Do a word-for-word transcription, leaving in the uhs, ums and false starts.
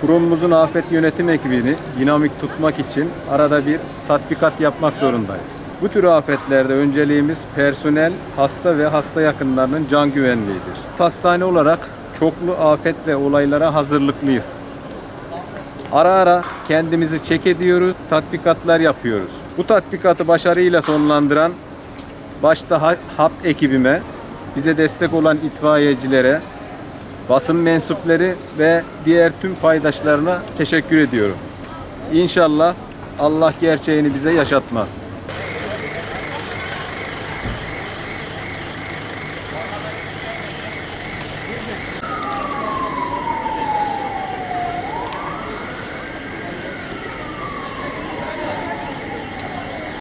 Kurumumuzun afet yönetim ekibini dinamik tutmak için arada bir tatbikat yapmak zorundayız. Bu tür afetlerde önceliğimiz personel, hasta ve hasta yakınlarının can güvenliğidir. Hastane olarak çoklu afet ve olaylara hazırlıklıyız. Ara ara kendimizi check ediyoruz, tatbikatlar yapıyoruz. Bu tatbikatı başarıyla sonlandıran başta H A P ekibime, bize destek olan itfaiyecilere, basın mensupları ve diğer tüm paydaşlarına teşekkür ediyorum. İnşallah Allah gerçeğini bize yaşatmaz.